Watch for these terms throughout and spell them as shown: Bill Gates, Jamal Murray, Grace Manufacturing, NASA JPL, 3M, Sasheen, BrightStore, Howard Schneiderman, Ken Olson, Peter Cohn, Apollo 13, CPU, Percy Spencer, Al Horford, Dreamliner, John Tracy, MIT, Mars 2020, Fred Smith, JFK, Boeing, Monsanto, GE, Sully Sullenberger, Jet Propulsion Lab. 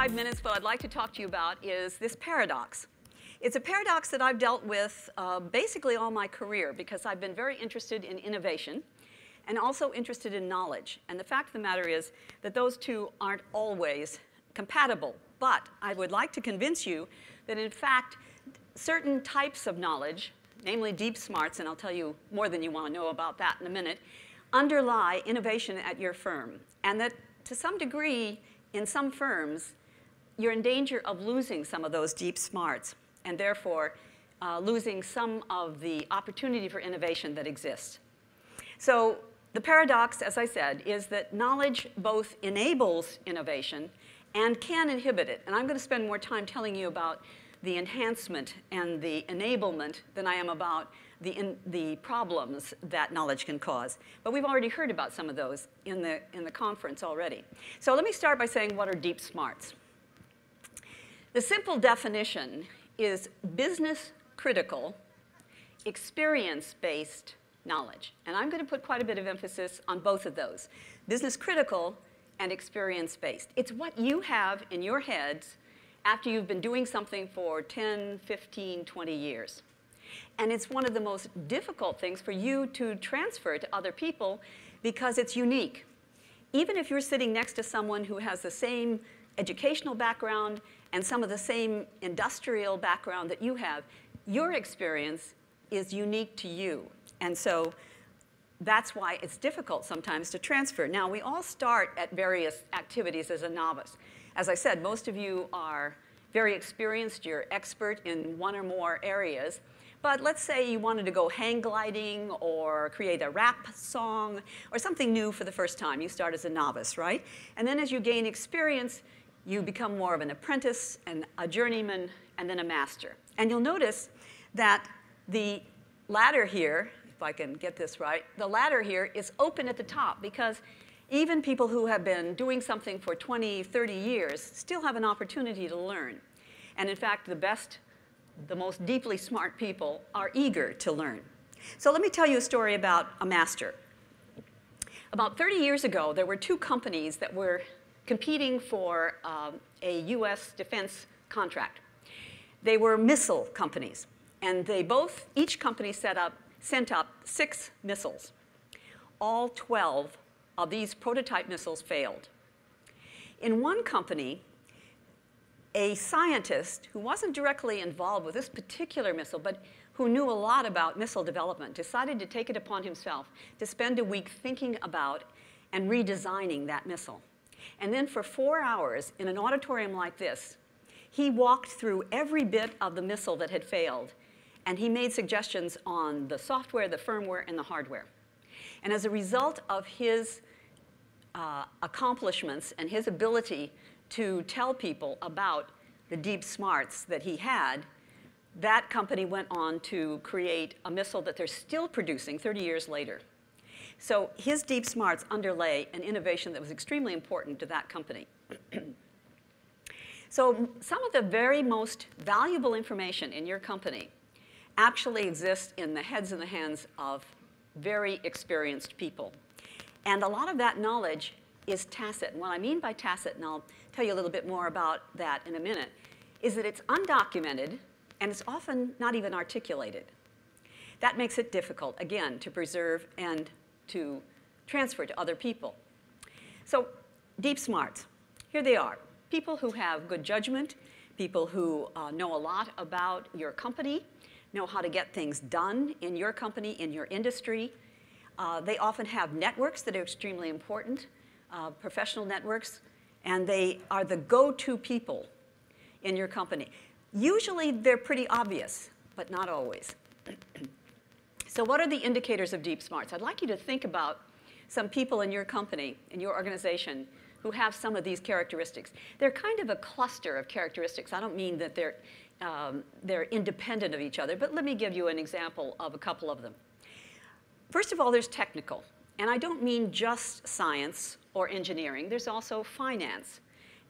5 minutes, what I'd like to talk to you about is this paradox. It's a paradox that I've dealt with basically all my career because I've been very interested in innovation and also interested in knowledge. And the fact of the matter is that those two aren't always compatible. But I would like to convince you that, in fact, certain types of knowledge, namely deep smarts, and I'll tell you more than you want to know about that in a minute, underlie innovation at your firm. And that, to some degree, in some firms, you're in danger of losing some of those deep smarts and, therefore, losing some of the opportunity for innovation that exists. So the paradox, as I said, is that knowledge both enables innovation and can inhibit it. And I'm going to spend more time telling you about the enhancement and the enablement than I am about the problems that knowledge can cause. But we've already heard about some of those in the conference already. So let me start by saying, what are deep smarts? The simple definition is business-critical, experience-based knowledge. And I'm going to put quite a bit of emphasis on both of those, business-critical and experience-based. It's what you have in your heads after you've been doing something for 10, 15, 20 years. And it's one of the most difficult things for you to transfer to other people because it's unique. Even if you're sitting next to someone who has the same educational background and some of the same industrial background that you have, your experience is unique to you. And so that's why it's difficult sometimes to transfer. Now, we all start at various activities as a novice. As I said, most of you are very experienced. You're expert in one or more areas. But let's say you wanted to go hang gliding or create a rap song or something new for the first time. You start as a novice, right? And then as you gain experience, you become more of an apprentice and a journeyman and then a master. And you'll notice that the ladder here, if I can get this right, the ladder here is open at the top because even people who have been doing something for 20, 30 years still have an opportunity to learn. And in fact, the best, the most deeply smart people are eager to learn. So let me tell you a story about a master. About 30 years ago, there were two companies that were competing for a US defense contract. They were missile companies. And they both, each company sent up 6 missiles. All 12 of these prototype missiles failed. In one company, a scientist who wasn't directly involved with this particular missile, but who knew a lot about missile development, decided to take it upon himself to spend a week thinking about and redesigning that missile. And then for 4 hours, in an auditorium like this, he walked through every bit of the missile that had failed, and he made suggestions on the software, the firmware, and the hardware. And as a result of his accomplishments and his ability to tell people about the deep smarts that he had, that company went on to create a missile that they're still producing 30 years later. So his deep smarts underlay an innovation that was extremely important to that company. So some of the very most valuable information in your company actually exists in the heads and the hands of very experienced people. And a lot of that knowledge is tacit. And what I mean by tacit, and I'll tell you a little bit more about that in a minute, is that it's undocumented and it's often not even articulated. That makes it difficult, again, to preserve and to transfer to other people. So deep smarts, here they are. People who have good judgment, people who know a lot about your company, know how to get things done in your company, in your industry. They often have networks that are extremely important, professional networks, and they are the go-to people in your company. Usually, they're pretty obvious, but not always. So what are the indicators of deep smarts? I'd like you to think about some people in your company, in your organization, who have some of these characteristics. They're kind of a cluster of characteristics. I don't mean that they're independent of each other, but let me give you an example of a couple of them. First of all, there's technical. And I don't mean just science or engineering. There's also finance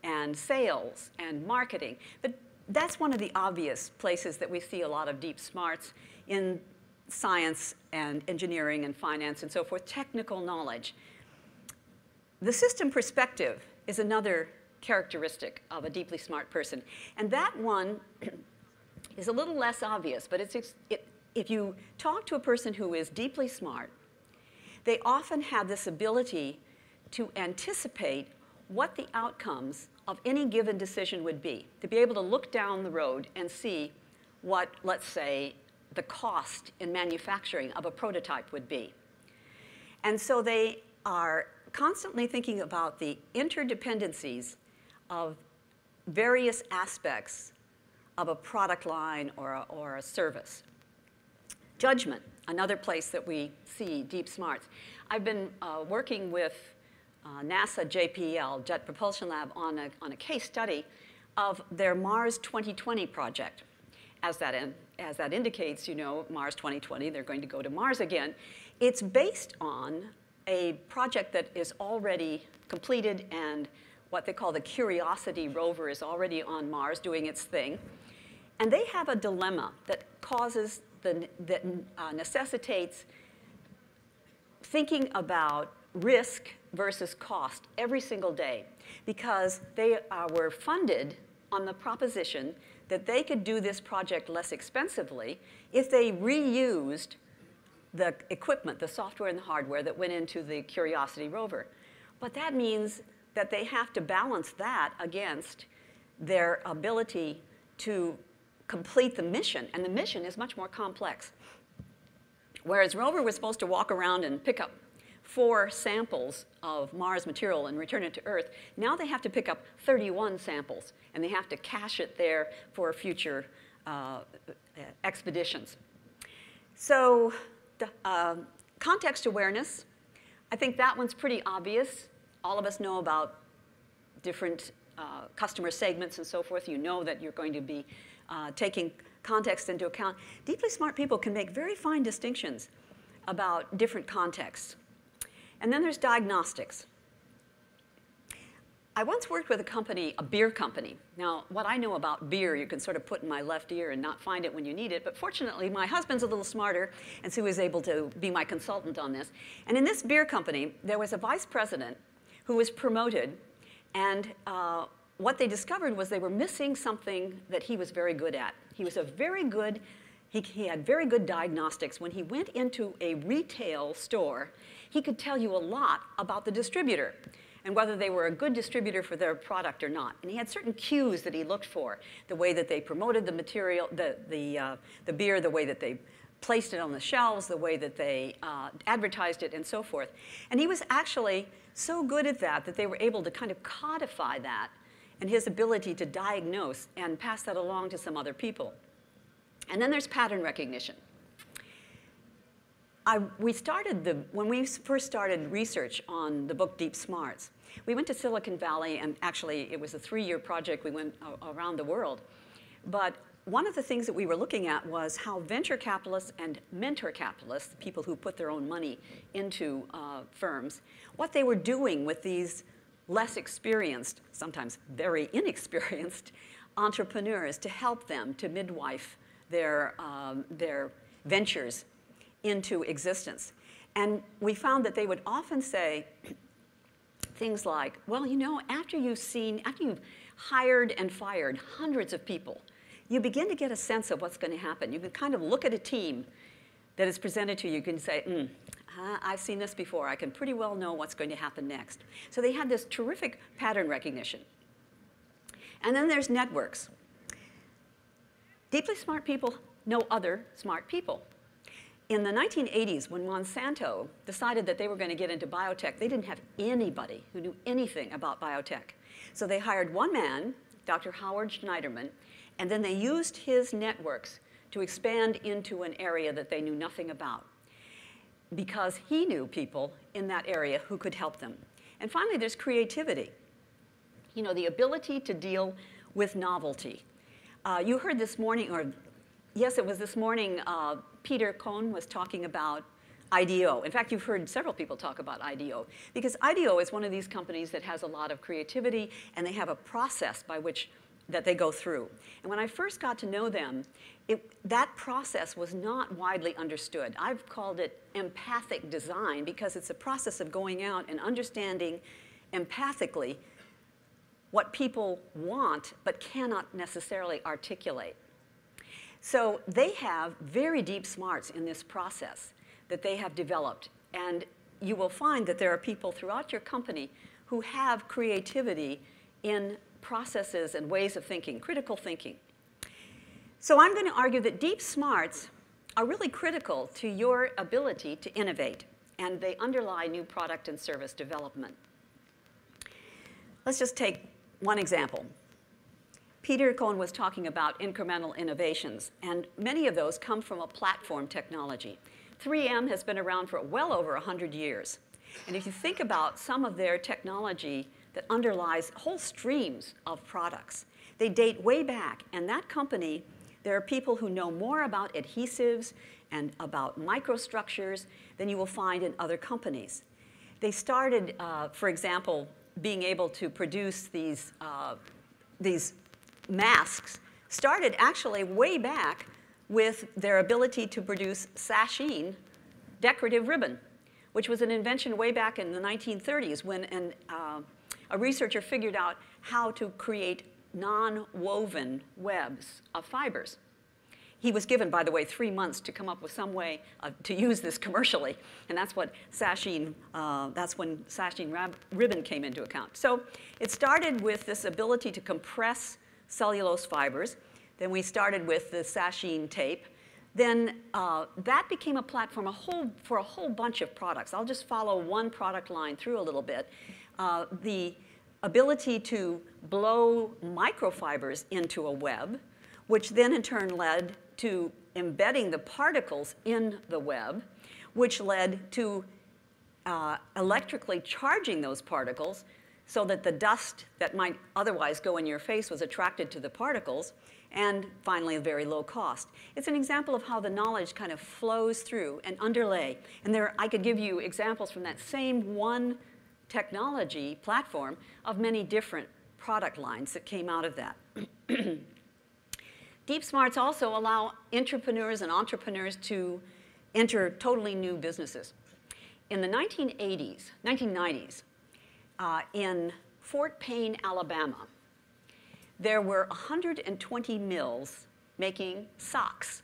and sales and marketing. But that's one of the obvious places that we see a lot of deep smarts in science and engineering and finance and so forth, technical knowledge. The system perspective is another characteristic of a deeply smart person. And that one is a little less obvious, but if you talk to a person who is deeply smart, they often have this ability to anticipate what the outcomes of any given decision would be, to be able to look down the road and see what, let's say, the cost in manufacturing of a prototype would be. And so they are constantly thinking about the interdependencies of various aspects of a product line or a service. Judgment, another place that we see deep smarts. I've been working with NASA JPL, Jet Propulsion Lab, on a case study of their Mars 2020 project. As that indicates, you know, Mars 2020, they're going to go to Mars again. It's based on a project that is already completed, and what they call the Curiosity Rover is already on Mars doing its thing. And they have a dilemma that causes, that necessitates thinking about risk versus cost every single day, because they were funded on the proposition that they could do this project less expensively if they reused the equipment, the software and the hardware that went into the Curiosity rover. But that means that they have to balance that against their ability to complete the mission, and the mission is much more complex. Whereas rover was supposed to walk around and pick up 4 samples of Mars material and return it to Earth, now they have to pick up 31 samples, and they have to cache it there for future expeditions. So context awareness, I think that one's pretty obvious. All of us know about different customer segments and so forth. You know that you're going to be taking context into account. Deeply smart people can make very fine distinctions about different contexts. And then there's diagnostics. I once worked with a company, a beer company. Now, what I know about beer, you can sort of put in my left ear and not find it when you need it. But fortunately, my husband's a little smarter, and so he was able to be my consultant on this. And in this beer company, there was a vice president who was promoted. And what they discovered was they were missing something that he was very good at. He was a very good, he had very good diagnostics. When he went into a retail store, he could tell you a lot about the distributor and whether they were a good distributor for their product or not. And he had certain cues that he looked for, the way that they promoted the material, the beer, the way that they placed it on the shelves, the way that they advertised it, and so forth. And he was actually so good at that that they were able to kind of codify that and his ability to diagnose and pass that along to some other people. And then there's pattern recognition. When we first started research on the book Deep Smarts, we went to Silicon Valley, and actually it was a 3-year project. We went around the world. But one of the things that we were looking at was how venture capitalists and mentor capitalists, people who put their own money into firms, what they were doing with these less experienced, sometimes very inexperienced, entrepreneurs to help them to midwife their ventures into existence. And we found that they would often say things like, well, you know, after you've hired and fired hundreds of people, you begin to get a sense of what's going to happen. You can kind of look at a team that is presented to you. You can say, I've seen this before. I can pretty well know what's going to happen next. So they had this terrific pattern recognition. And then there's networks. Deeply smart people know other smart people. In the 1980s, when Monsanto decided that they were going to get into biotech, they didn't have anybody who knew anything about biotech. So they hired one man, Dr. Howard Schneiderman, and then they used his networks to expand into an area that they knew nothing about, because he knew people in that area who could help them. And finally, there's creativity. You know, the ability to deal with novelty. You heard this morning, or yes, it was this morning, Peter Cohn was talking about IDEO. In fact, you've heard several people talk about IDEO, because IDEO is one of these companies that has a lot of creativity, and they have a process by which that they go through. And when I first got to know them, that process was not widely understood. I've called it empathic design, because it's a process of going out and understanding empathically what people want but cannot necessarily articulate. So they have very deep smarts in this process that they have developed. And you will find that there are people throughout your company who have creativity in processes and ways of thinking, critical thinking. So I'm going to argue that deep smarts are really critical to your ability to innovate, and they underlie new product and service development. Let's just take one example. Peter Cohn was talking about incremental innovations, and many of those come from a platform technology. 3M has been around for well over 100 years. And if you think about some of their technology that underlies whole streams of products, they date way back. And that company, there are people who know more about adhesives and about microstructures than you will find in other companies. They started, for example, being able to produce these masks, started actually way back with their ability to produce Sasheen decorative ribbon, which was an invention way back in the 1930s when a researcher figured out how to create non-woven webs of fibers. He was given, by the way, 3 months to come up with some way to use this commercially. And that's what Sasheen, that's when Sasheen ribbon came into account. So it started with this ability to compress cellulose fibers. Then we started with the Sasheen tape. Then that became a platform for a whole bunch of products. I'll just follow one product line through a little bit. The ability to blow microfibers into a web, which then in turn led to embedding the particles in the web, which led to electrically charging those particles so that the dust that might otherwise go in your face was attracted to the particles, and finally, very low cost. It's an example of how the knowledge kind of flows through and underlay. And there, I could give you examples from that same one technology platform of many different product lines that came out of that. Deep smarts also allow entrepreneurs and entrepreneurs to enter totally new businesses. In the 1990s, in Fort Payne, Alabama, there were 120 mills making socks.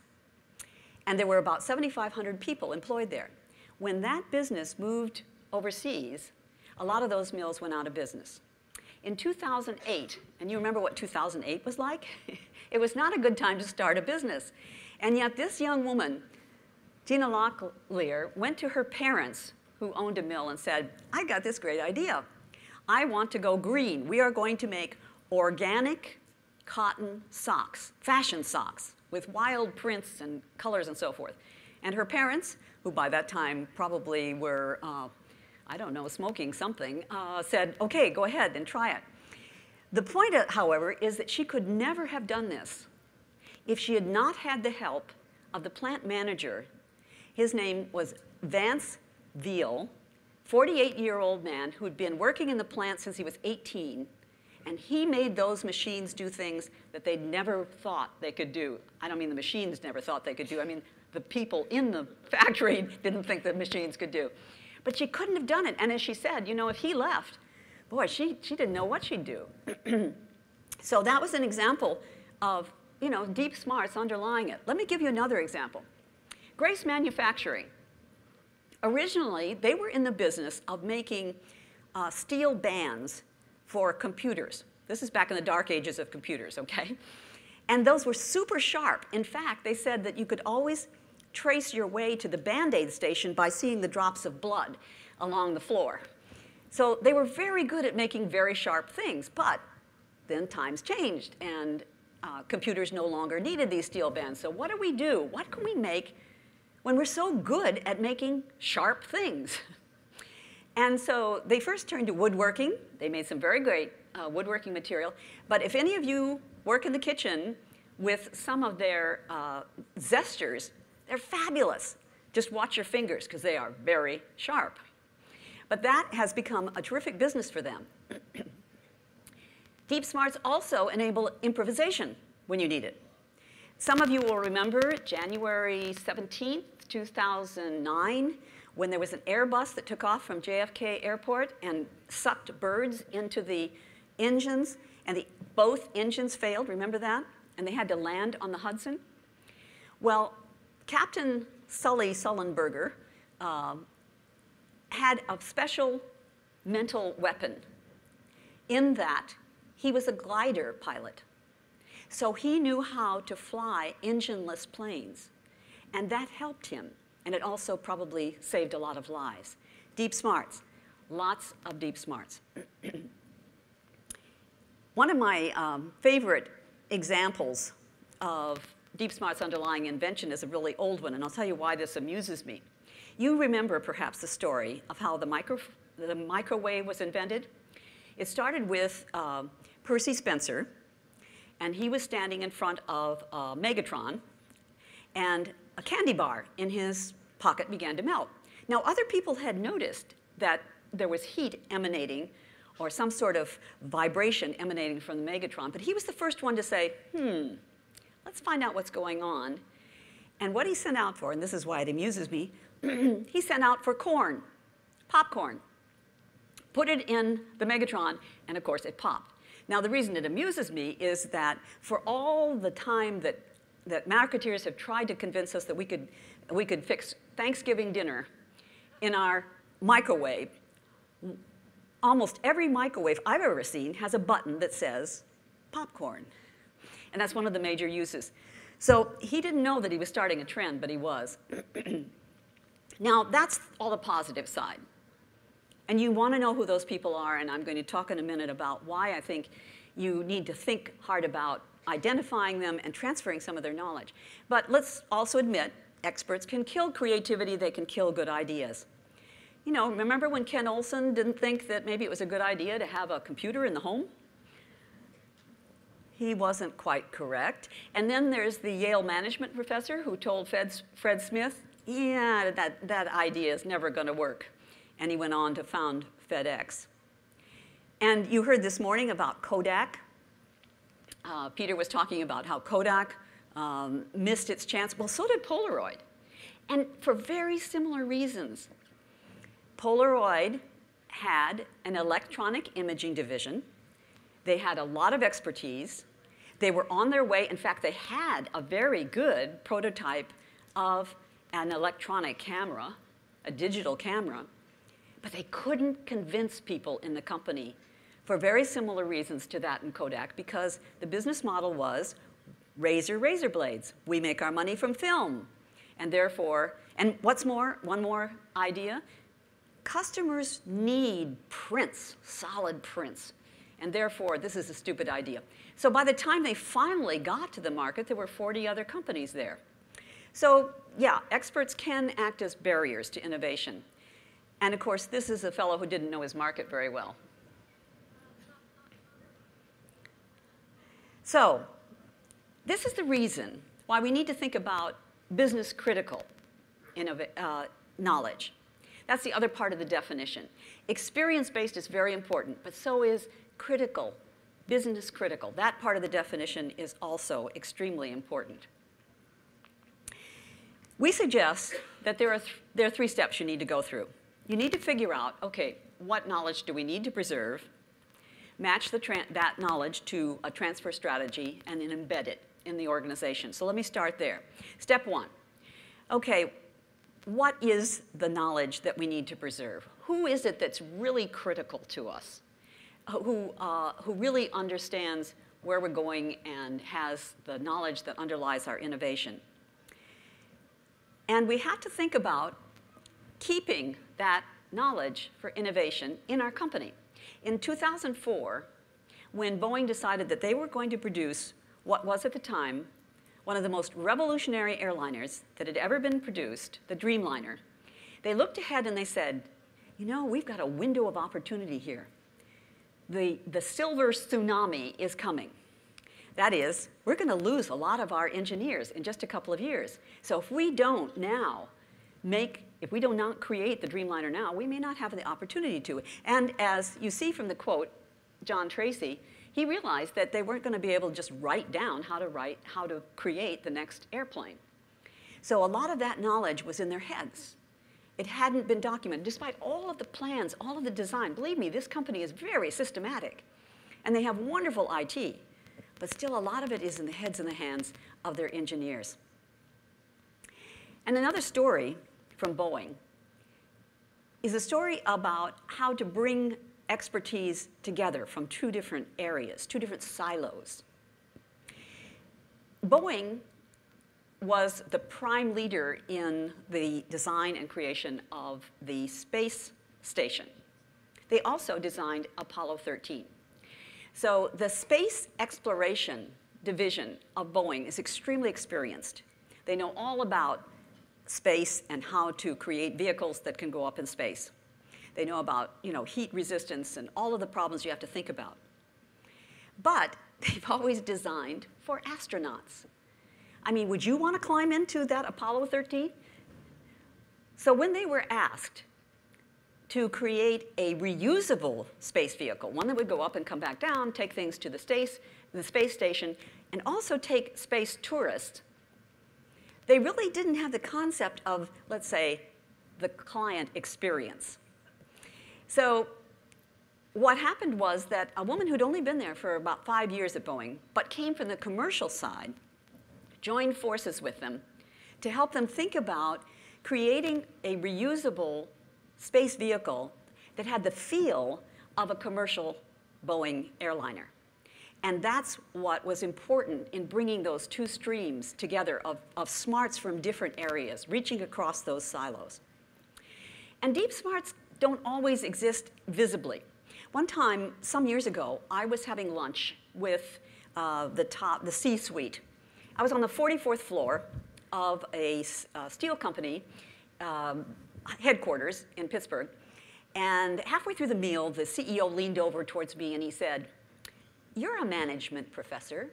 And there were about 7,500 people employed there. When that business moved overseas, a lot of those mills went out of business. In 2008, and you remember what 2008 was like? It was not a good time to start a business. And yet this young woman, Gina Locklear, went to her parents who owned a mill and said, I got this great idea. I want to go green. We are going to make organic cotton socks, fashion socks, with wild prints and colors and so forth. And her parents, who by that time probably were, I don't know, smoking something, said, OK, go ahead and try it. The point, however, is that she could never have done this if she had not had the help of the plant manager. His name was Vance Veal, 48-year-old man who had been working in the plant since he was 18. And he made those machines do things that they never thought they could do. I don't mean the machines never thought they could do. I mean the people in the factory didn't think that machines could do. But she couldn't have done it. And as she said, you know, if he left, boy, she didn't know what she'd do. So that was an example of, you know, deep smarts underlying it. Let me give you another example. Grace Manufacturing. Originally, they were in the business of making steel bands for computers. This is back in the dark ages of computers, OK? And those were super sharp. In fact, they said that you could always trace your way to the Band-Aid station by seeing the drops of blood along the floor. So they were very good at making very sharp things. But then times changed, and computers no longer needed these steel bands. So what do we do? What can we make when we're so good at making sharp things? And so they first turned to woodworking. They made some very great woodworking material. But if any of you work in the kitchen with some of their zesters, they're fabulous. Just watch your fingers, because they are very sharp. But that has become a terrific business for them. Deep smarts also enable improvisation when you need it. Some of you will remember January 17th, 2009, when there was an Airbus that took off from JFK Airport and sucked birds into the engines, and both engines failed, remember that? And they had to land on the Hudson. Well, Captain Sully Sullenberger had a special mental weapon in that he was a glider pilot. So he knew how to fly engineless planes, and that helped him. And it also probably saved a lot of lives. Deep smarts, lots of deep smarts. One of my favorite examples of deep smarts underlying invention is a really old one, and I'll tell you why this amuses me. You remember perhaps the story of how the microwave was invented. It started with Percy Spencer, and he was standing in front of Megatron, and a candy bar in his pocket began to melt. Now, other people had noticed that there was heat emanating or some sort of vibration emanating from the Megatron, but he was the first one to say, let's find out what's going on. And what he sent out for, and this is why it amuses me, he sent out for corn, popcorn, put it in the Megatron, and of course it popped. Now, the reason it amuses me is that for all the time that marketeers have tried to convince us that we could fix Thanksgiving dinner in our microwave, almost every microwave I've ever seen has a button that says popcorn. And that's one of the major uses. So he didn't know that he was starting a trend, but he was. Now, that's all the positive side. And you want to know who those people are, and I'm going to talk in a minute about why I think you need to think hard about identifying them and transferring some of their knowledge. But let's also admit, experts can kill creativity, they can kill good ideas. You know, remember when Ken Olson didn't think that maybe it was a good idea to have a computer in the home? He wasn't quite correct. And then there's the Yale management professor who told Fred Smith, yeah, that idea is never going to work. And he went on to found FedEx. And you heard this morning about Kodak. Peter was talking about how Kodak missed its chance. Well, so did Polaroid, and for very similar reasons. Polaroid had an electronic imaging division. They had a lot of expertise. They were on their way. In fact, they had a very good prototype of an electronic camera, a digital camera, but they couldn't convince people in the company for very similar reasons to that in Kodak, because the business model was razor blades. We make our money from film. And therefore, and what's more, one more idea, customers need prints, solid prints. And therefore, this is a stupid idea. So by the time they finally got to the market, there were 40 other companies there. So yeah, experts can act as barriers to innovation. And of course, this is a fellow who didn't know his market very well. So this is the reason why we need to think about business critical knowledge. That's the other part of the definition. Experience-based is very important, but so is critical, business critical. That part of the definition is also extremely important. We suggest that there are three steps you need to go through. You need to figure out, okay, what knowledge do we need to preserve? Match that knowledge to a transfer strategy, and then embed it in the organization. So let me start there. Step one, okay, what is the knowledge that we need to preserve? Who is it that's really critical to us, who really understands where we're going and has the knowledge that underlies our innovation? And we have to think about keeping that knowledge for innovation in our company. In 2004, when Boeing decided that they were going to produce what was at the time one of the most revolutionary airliners that had ever been produced, the Dreamliner, they looked ahead and they said, you know, we've got a window of opportunity here. The silver tsunami is coming. That is, we're going to lose a lot of our engineers in just a couple of years. So if we don't now if we do not create the Dreamliner now, we may not have the opportunity to. And as you see from the quote, John Tracy, he realized that they weren't going to be able to just write down how to create the next airplane. So a lot of that knowledge was in their heads. It hadn't been documented, despite all of the plans, all of the design. Believe me, this company is very systematic. And they have wonderful IT, but still a lot of it is in the heads and the hands of their engineers. And another story from Boeing is a story about how to bring expertise together from two different areas, two different silos. Boeing was the prime leader in the design and creation of the space station. They also designed Apollo 13. So the space exploration division of Boeing is extremely experienced. They know all about space and how to create vehicles that can go up in space. They know about, heat resistance and all of the problems you have to think about. But they've always designed for astronauts. I mean, would you want to climb into that Apollo 13? So when they were asked to create a reusable space vehicle, one that would go up and come back down, take things to the space station, and also take space tourists, they really didn't have the concept of, let's say, the client experience. So what happened was that a woman who'd only been there for about 5 years at Boeing, but came from the commercial side, joined forces with them to help them think about creating a reusable space vehicle that had the feel of a commercial Boeing airliner. And that's what was important in bringing those two streams together of smarts from different areas, reaching across those silos. And deep smarts don't always exist visibly. One time, some years ago, I was having lunch with the C-suite. I was on the 44th floor of a steel company headquarters in Pittsburgh. And halfway through the meal, the CEO leaned over towards me and he said, "You're a management professor."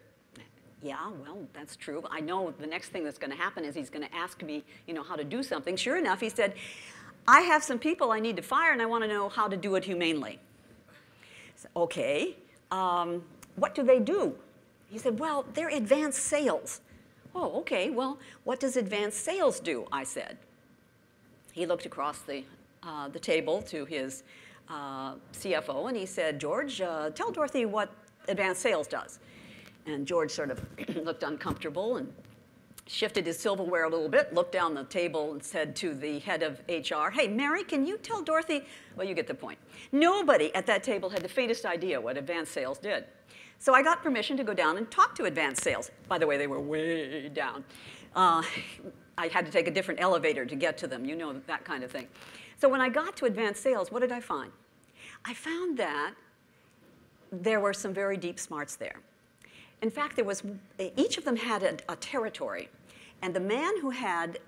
Yeah, well, that's true. I know the next thing that's going to happen is he's going to ask me, how to do something. Sure enough, he said, "I have some people I need to fire, and I want to know how to do it humanely." I said, "Okay, what do they do?" He said, "Well, they're advanced sales." "Oh, okay, well, what does advanced sales do?" I said. He looked across the table to his CFO, and he said, "George, tell Dorothy what advanced sales does." And George sort of looked uncomfortable and shifted his silverware a little bit, looked down the table, and said to the head of HR, "Hey, Mary, can you tell Dorothy?" Well, you get the point. Nobody at that table had the faintest idea what advanced sales did. So I got permission to go down and talk to advanced sales. By the way, they were way down. I had to take a different elevator to get to them, that kind of thing. So when I got to advanced sales, what did I find? I found that there were some very deep smarts there. In fact, each of them had a territory. And the man who had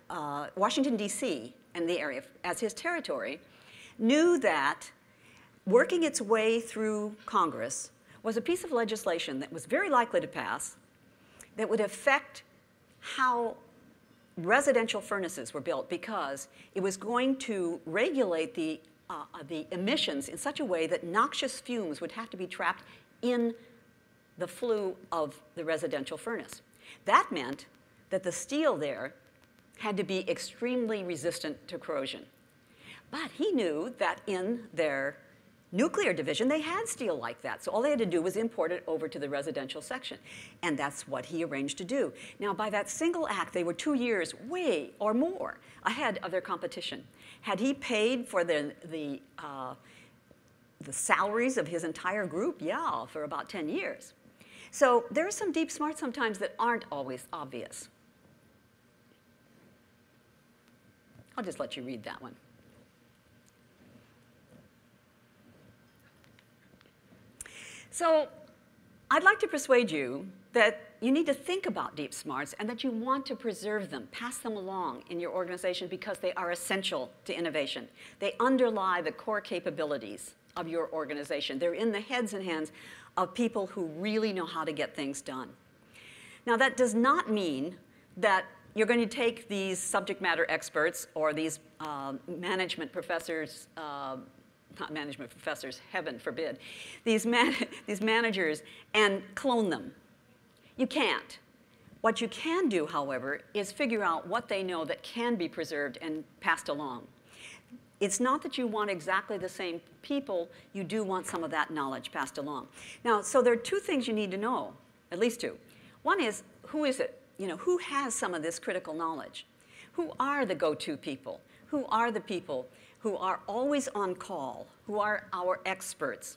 Washington, D.C. and the area as his territory knew that working its way through Congress was a piece of legislation that was very likely to pass that would affect how residential furnaces were built, because it was going to regulate the emissions in such a way that noxious fumes would have to be trapped in the flue of the residential furnace. That meant that the steel there had to be extremely resistant to corrosion. But he knew that in their nuclear division, they had steel like that. So all they had to do was import it over to the residential section. And that's what he arranged to do. Now, by that single act, they were 2 years way or more ahead of their competition. Had he paid for the salaries of his entire group? Yeah, for about 10 years. So there are some deep smarts sometimes that aren't always obvious. I'll just let you read that one. So I'd like to persuade you that you need to think about deep smarts and that you want to preserve them, pass them along in your organization, because they are essential to innovation. They underlie the core capabilities of your organization. They're in the heads and hands of people who really know how to get things done. Now, that does not mean that you're going to take these subject matter experts or these management professors, not management professors, heaven forbid, these managers, and clone them. You can't. What you can do, however, is figure out what they know that can be preserved and passed along. It's not that you want exactly the same people. You do want some of that knowledge passed along. Now, so there are two things you need to know, at least two. One is, who is it? You know, who has some of this critical knowledge? Who are the go-to people? Who are the people who are always on call, who are our experts?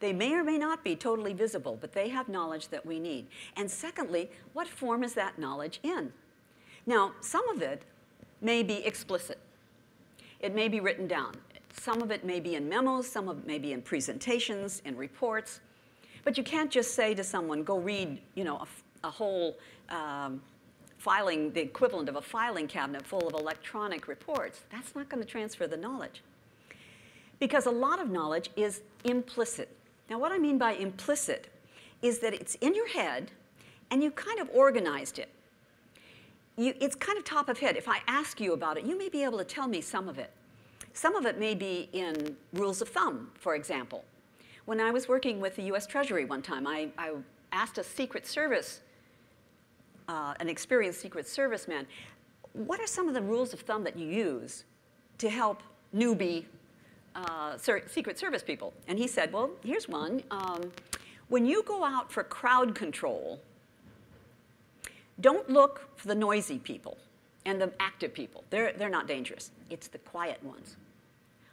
They may or may not be totally visible, but they have knowledge that we need. And secondly, what form is that knowledge in? Now, some of it may be explicit. It may be written down. Some of it may be in memos, some of it may be in presentations, in reports. But you can't just say to someone, go read, you know, a whole filing, the equivalent of a filing cabinet full of electronic reports. That's not going to transfer the knowledge. Because a lot of knowledge is implicit. Now, what I mean by implicit is that it's in your head, and you kind of organized it. It's kind of top of head. If I ask you about it, you may be able to tell me some of it. Some of it may be in rules of thumb, for example. When I was working with the US Treasury one time, I asked a Secret Service, an experienced Secret Service man, what are some of the rules of thumb that you use to help newbie Secret Service people? And he said, well, here's one. When you go out for crowd control, don't look for the noisy people and the active people. They're not dangerous. It's the quiet ones.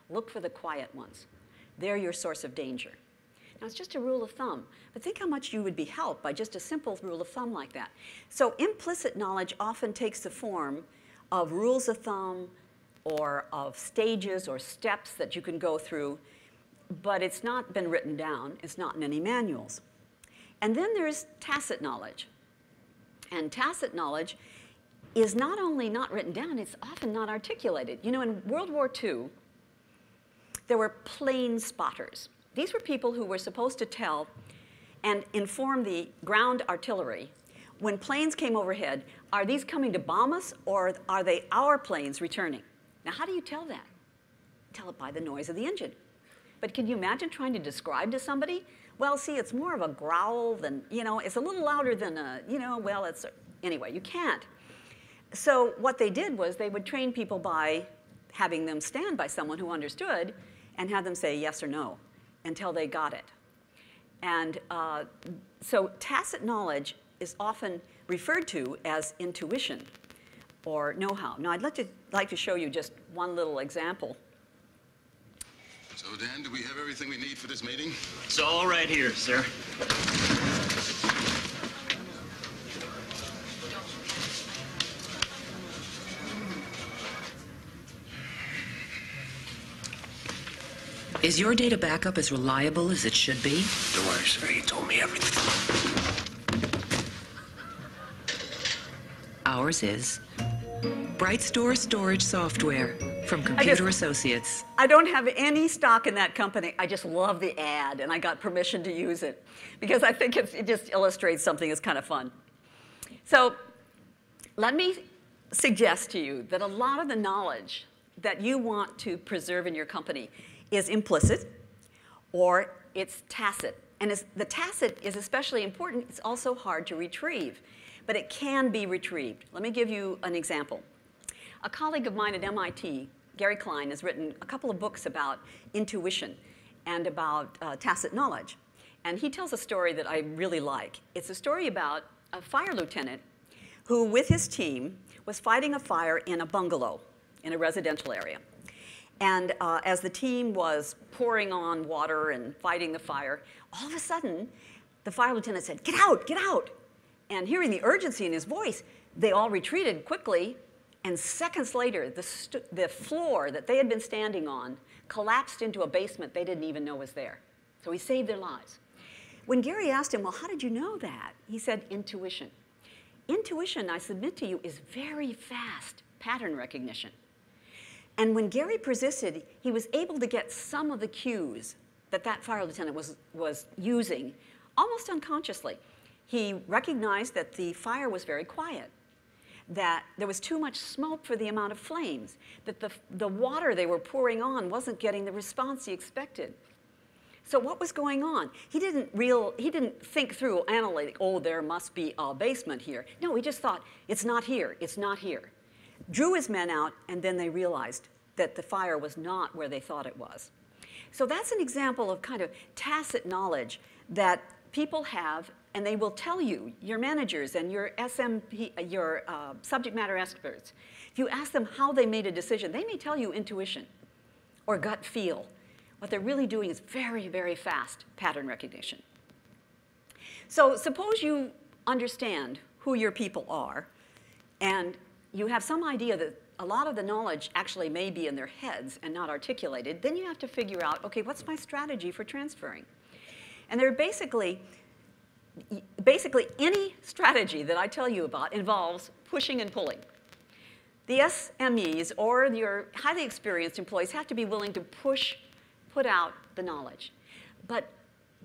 Look for the quiet ones. They're your source of danger. Now, it's just a rule of thumb, but think how much you would be helped by just a simple rule of thumb like that. So implicit knowledge often takes the form of rules of thumb or of stages or steps that you can go through, but it's not been written down. It's not in any manuals. And then there's tacit knowledge. And tacit knowledge is not only not written down, it's often not articulated. You know, in World War II, there were plane spotters. These were people who were supposed to tell and inform the ground artillery when planes came overhead, are these coming to bomb us or are they our planes returning? Now, how do you tell that? Tell it by the noise of the engine. But can you imagine trying to describe to somebody? Well, see, it's more of a growl than, you know, it's a little louder than a, you know, well, it's, anyway, you can't. So what they did was they would train people by having them stand by someone who understood and have them say yes or no until they got it. And so tacit knowledge is often referred to as intuition or know-how. Now, I'd like to show you just one little example. So, Dan, do we have everything we need for this meeting? It's all right here, sir. Is your data backup as reliable as it should be? Don't worry, sir. You told me everything. Ours is BrightStore Storage Software. From Computer Associates. I don't have any stock in that company. I just love the ad, and I got permission to use it because I think it just illustrates something that's kind of fun. So let me suggest to you that a lot of the knowledge that you want to preserve in your company is implicit or it's tacit. And the tacit is especially important. It's also hard to retrieve, but it can be retrieved. Let me give you an example. A colleague of mine at MIT, Gary Klein, has written a couple of books about intuition and about tacit knowledge. And he tells a story that I really like. It's a story about a fire lieutenant who, with his team, was fighting a fire in a bungalow in a residential area. And as the team was pouring on water and fighting the fire, all of a sudden, the fire lieutenant said, "Get out, get out." And hearing the urgency in his voice, they all retreated quickly. And seconds later, the floor that they had been standing on collapsed into a basement they didn't even know was there. So he saved their lives. When Gary asked him, well, how did you know that? He said, intuition. Intuition, I submit to you, is very fast pattern recognition. And when Gary persisted, he was able to get some of the cues that that fire lieutenant was using almost unconsciously. He recognized that the fire was very quiet, that there was too much smoke for the amount of flames, that the water they were pouring on wasn't getting the response he expected. So what was going on? He didn't think through, analytic, oh, there must be a basement here. No, he just thought, it's not here, it's not here. Drew his men out, and then they realized that the fire was not where they thought it was. So that's an example of kind of tacit knowledge that people have, and they will tell you, your managers and your SMP, your subject matter experts. If you ask them how they made a decision, they may tell you intuition or gut feel. What they're really doing is very, very fast pattern recognition. So suppose you understand who your people are, and you have some idea that a lot of the knowledge actually may be in their heads and not articulated, then you have to figure out, okay, what's my strategy for transferring? And there are basically any strategy that I tell you about involves pushing and pulling. The SMEs or your highly experienced employees have to be willing to push, put out the knowledge. But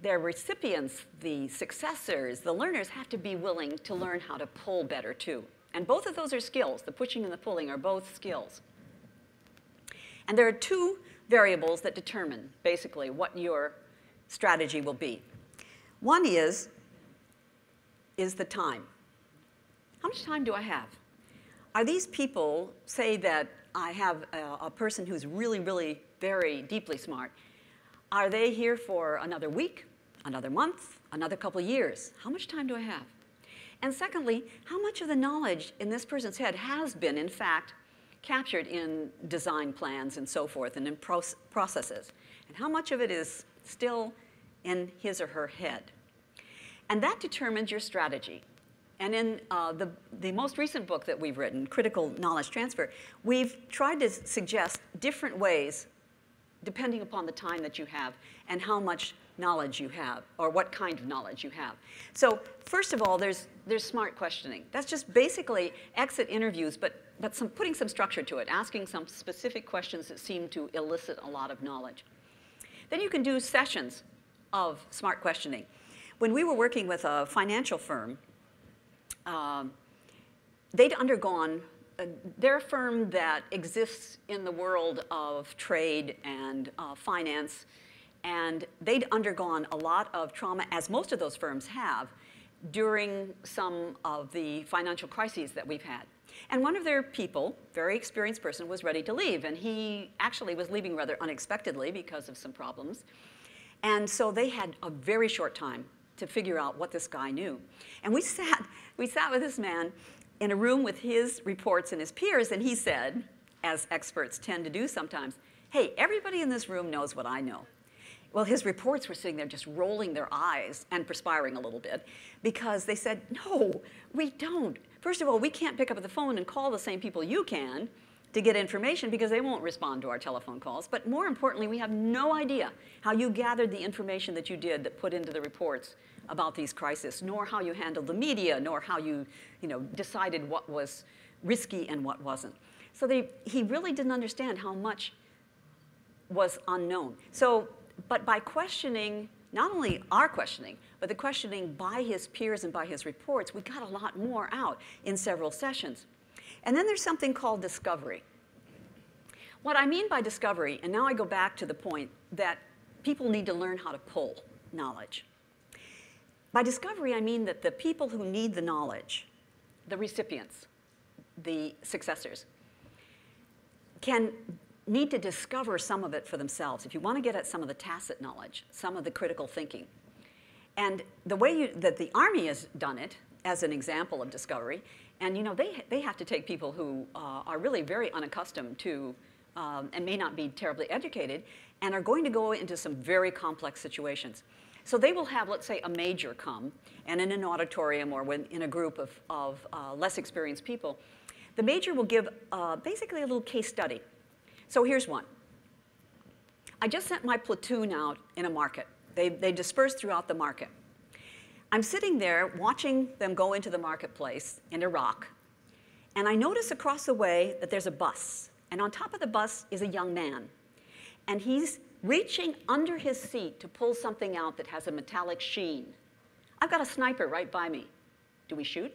their recipients, the successors, the learners have to be willing to learn how to pull better too. And both of those are skills. The pushing and the pulling are both skills. And there are two variables that determine basically what your strategy will be. One is the time. How much time do I have? Are these people, say that I have a person who's really, really very deeply smart, are they here for another week, another month, another couple years? How much time do I have? And secondly, how much of the knowledge in this person's head has been, in fact, captured in design plans and so forth and in processes? And how much of it is still in his or her head? And that determines your strategy. And in the most recent book that we've written, Critical Knowledge Transfer, we've tried to suggest different ways depending upon the time that you have and how much knowledge you have or what kind of knowledge you have. So first of all, there's smart questioning. That's just basically exit interviews, but putting some structure to it, asking some specific questions that seem to elicit a lot of knowledge. Then you can do sessions of smart questioning. When we were working with a financial firm, they'd undergone, they're a firm that exists in the world of trade and finance, and they'd undergone a lot of trauma, as most of those firms have, during some of the financial crises that we've had. And one of their people, very experienced person, was ready to leave, and he actually was leaving rather unexpectedly because of some problems. And so they had a very short time to figure out what this guy knew. And we sat with this man in a room with his reports and his peers, and he said, as experts tend to do sometimes, hey, everybody in this room knows what I know. Well, his reports were sitting there just rolling their eyes and perspiring a little bit because they said, no, we don't. First of all, we can't pick up the phone and call the same people you can to get information because they won't respond to our telephone calls. But more importantly, we have no idea how you gathered the information that you did that put into the reports about these crises, nor how you handled the media, nor how you decided what was risky and what wasn't. So he really didn't understand how much was unknown. So, but by questioning, not only our questioning, but the questioning by his peers and by his reports, we got a lot more out in several sessions. And then there's something called discovery. What I mean by discovery, and now I go back to the point that people need to learn how to pull knowledge. By discovery, I mean that the people who need the knowledge, the recipients, the successors, can need to discover some of it for themselves. If you want to get at some of the tacit knowledge, some of the critical thinking. And the way that the Army has done it, as an example of discovery, and they have to take people who are really very unaccustomed to and may not be terribly educated and are going to go into some very complex situations. So they will have, let's say, a major come, and in an auditorium or in a group of less experienced people, the major will give basically a little case study. So here's one. I just sent my platoon out in a market. They dispersed throughout the market. I'm sitting there watching them go into the marketplace in Iraq, and I notice across the way that there's a bus, and on top of the bus is a young man, and he's reaching under his seat to pull something out that has a metallic sheen. I've got a sniper right by me. Do we shoot?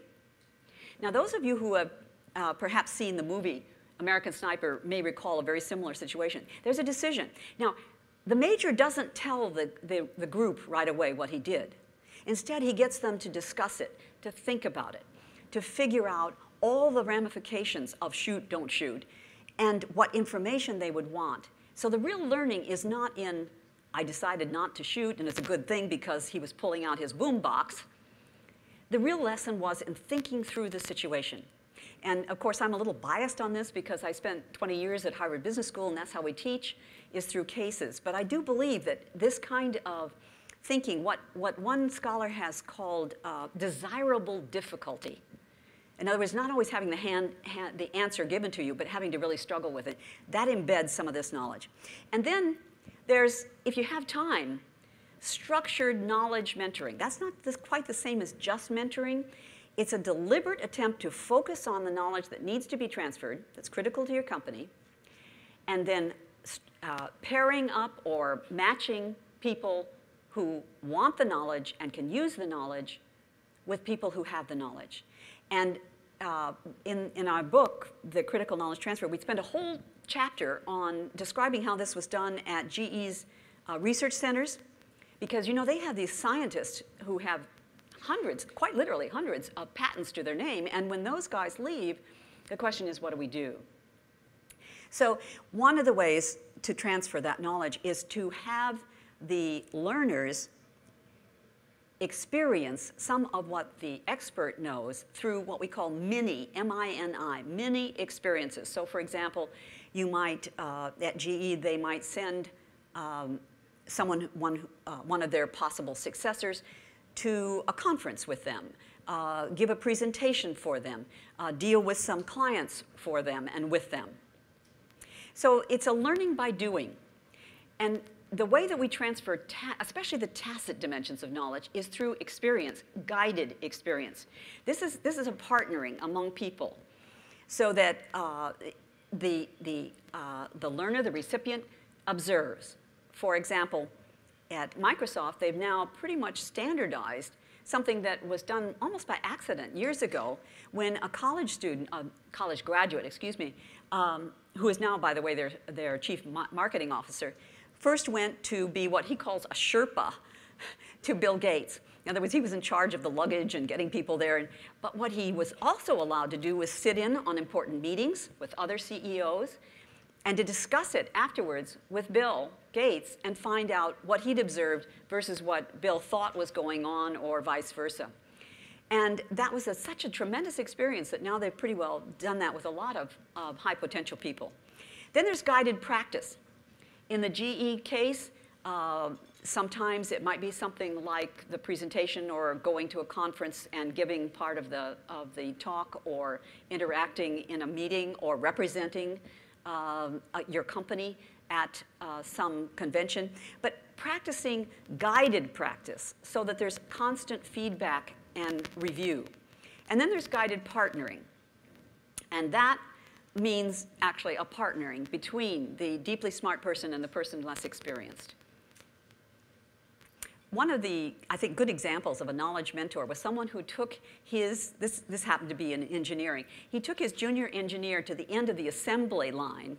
Now, those of you who have perhaps seen the movie American Sniper may recall a very similar situation. There's a decision. Now, the major doesn't tell the group right away what he did. Instead, he gets them to discuss it, to think about it, to figure out all the ramifications of shoot, don't shoot, and what information they would want. So the real learning is not in, I decided not to shoot, and it's a good thing because he was pulling out his boom box. The real lesson was in thinking through the situation. And of course, I'm a little biased on this because I spent 20 years at Harvard Business School, and that's how we teach, is through cases. But I do believe that this kind of thinking, what one scholar has called desirable difficulty, in other words, not always having the answer given to you, but having to really struggle with it, that embeds some of this knowledge. And then there's, if you have time, structured knowledge mentoring. That's not quite the same as just mentoring. It's a deliberate attempt to focus on the knowledge that needs to be transferred, that's critical to your company, and then pairing up or matching people who want the knowledge and can use the knowledge with people who have the knowledge. And in our book, The Critical Knowledge Transfer, we spent a whole chapter on describing how this was done at GE's research centers, because you know they have these scientists who have hundreds, quite literally hundreds, of patents to their name. And when those guys leave, the question is, what do we do? So one of the ways to transfer that knowledge is to have the learners experience some of what the expert knows through what we call mini, M-I-N-I, mini experiences. So for example, you might, at GE, they might send one of their possible successors to a conference with them, give a presentation for them, deal with some clients for them and with them. So it's a learning by doing. And the way that we transfer, especially the tacit dimensions of knowledge, is through experience, guided experience. This is a partnering among people so that the learner, the recipient, observes. For example, at Microsoft, they've now pretty much standardized something that was done almost by accident years ago when a college student, a college graduate, excuse me, who is now, by the way, their chief marketing officer, first went to be what he calls a Sherpa to Bill Gates. In other words, he was in charge of the luggage and getting people there. But what he was also allowed to do was sit in on important meetings with other CEOs and to discuss it afterwards with Bill Gates and find out what he'd observed versus what Bill thought was going on or vice versa. And that was such a tremendous experience that now they've pretty well done that with a lot of high potential people. Then there's guided practice. In the GE case, sometimes it might be something like the presentation or going to a conference and giving part of the talk or interacting in a meeting or representing your company at some convention. But practicing guided practice so that there's constant feedback and review. And then there's guided partnering. And that means actually a partnering between the deeply smart person and the person less experienced. One of the, I think, good examples of a knowledge mentor was someone who took his, this happened to be in engineering, he took his junior engineer to the end of the assembly line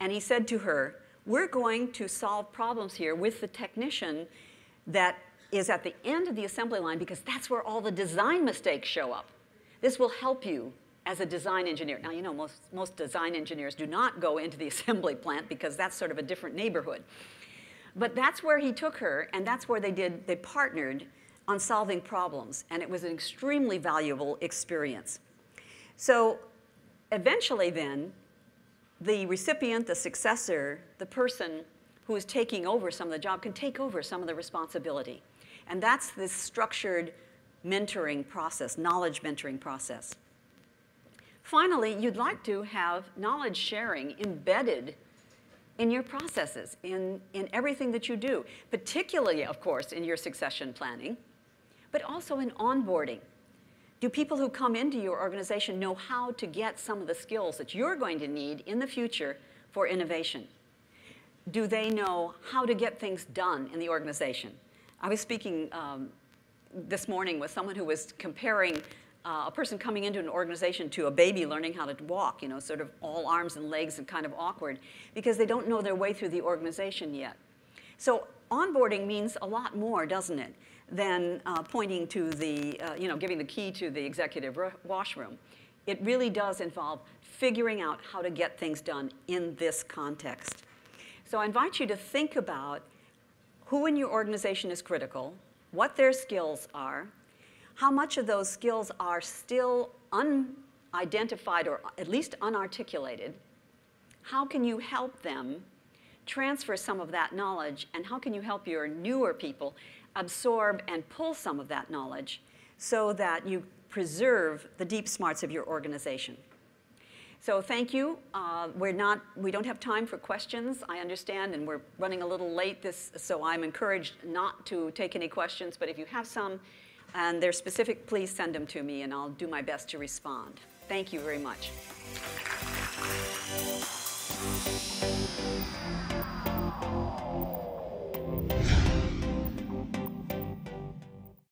and he said to her, we're going to solve problems here with the technician that is at the end of the assembly line because that's where all the design mistakes show up. This will help you as a design engineer. Now, you know, most design engineers do not go into the assembly plant because that's sort of a different neighborhood. But that's where he took her, and that's where they partnered on solving problems. And it was an extremely valuable experience. So eventually then, the recipient, the successor, the person who is taking over some of the job can take over some of the responsibility. And that's this structured mentoring process, knowledge mentoring process. Finally, you'd like to have knowledge sharing embedded in your processes, in everything that you do, particularly, of course, in your succession planning, but also in onboarding. Do people who come into your organization know how to get some of the skills that you're going to need in the future for innovation? Do they know how to get things done in the organization? I was speaking this morning with someone who was comparing a person coming into an organization to a baby learning how to walk, you know, sort of all arms and legs and kind of awkward because they don't know their way through the organization yet. So onboarding means a lot more, doesn't it, than pointing to the, you know, giving the key to the executive washroom. it really does involve figuring out how to get things done in this context. So I invite you to think about who in your organization is critical, what their skills are, how much of those skills are still unidentified or at least unarticulated, how can you help them transfer some of that knowledge, and how can you help your newer people absorb and pull some of that knowledge so that you preserve the deep smarts of your organization. So thank you. We don't have time for questions, I understand, and we're running a little late, so I'm encouraged not to take any questions, but if you have some and they're specific, please send them to me, and I'll do my best to respond. Thank you very much.